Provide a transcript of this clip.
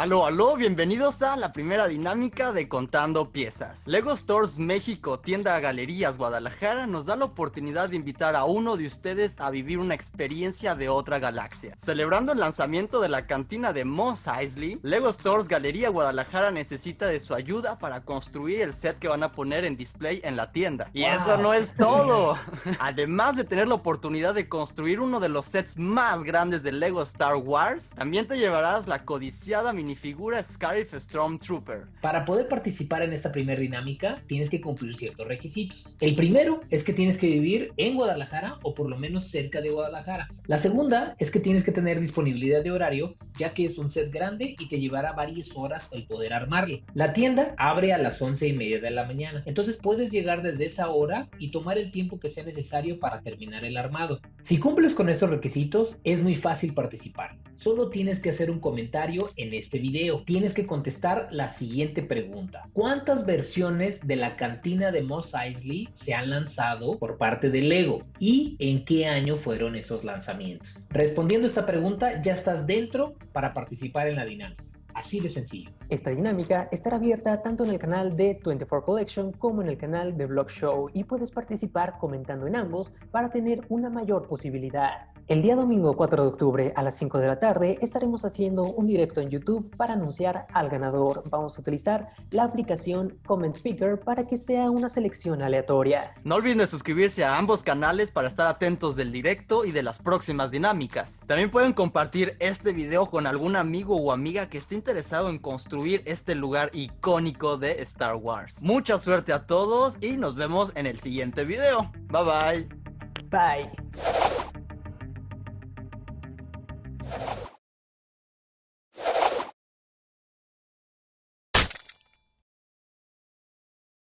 Aló, aló, bienvenidos a la primera dinámica de Contando Piezas. Lego Stores México, tienda Galerías Guadalajara, nos da la oportunidad de invitar a uno de ustedes a vivir una experiencia de otra galaxia. Celebrando el lanzamiento de la cantina de Mos Eisley, Lego Stores Galería Guadalajara necesita de su ayuda para construir el set que van a poner en display en la tienda. Y eso no es todo. Además de tener la oportunidad de construir uno de los sets más grandes de Lego Star Wars, también te llevarás la codiciada minifigura Scarif Stormtrooper. Para poder participar en esta primera dinámica tienes que cumplir ciertos requisitos. El primero es que tienes que vivir en Guadalajara o por lo menos cerca de Guadalajara. La segunda es que tienes que tener disponibilidad de horario, ya que es un set grande y te llevará varias horas el poder armarlo. La tienda abre a las 11:30 de la mañana, entonces puedes llegar desde esa hora y tomar el tiempo que sea necesario para terminar el armado. Si cumples con estos requisitos es muy fácil participar. Solo tienes que hacer un comentario en este video. Tienes que contestar la siguiente pregunta: ¿cuántas versiones de la cantina de Mos Eisley se han lanzado por parte de Lego? ¿Y en qué año fueron esos lanzamientos? Respondiendo esta pregunta ya estás dentro para participar en la dinámica. Así de sencillo. Esta dinámica estará abierta tanto en el canal de 24Collection como en el canal de The Block Show y puedes participar comentando en ambos para tener una mayor posibilidad. El día domingo 4 de octubre a las 5 de la tarde estaremos haciendo un directo en YouTube para anunciar al ganador. Vamos a utilizar la aplicación Comment Picker para que sea una selección aleatoria. No olviden de suscribirse a ambos canales para estar atentos del directo y de las próximas dinámicas. También pueden compartir este video con algún amigo o amiga que esté interesado en construir este lugar icónico de Star Wars. Mucha suerte a todos y nos vemos en el siguiente video. Bye bye. Bye.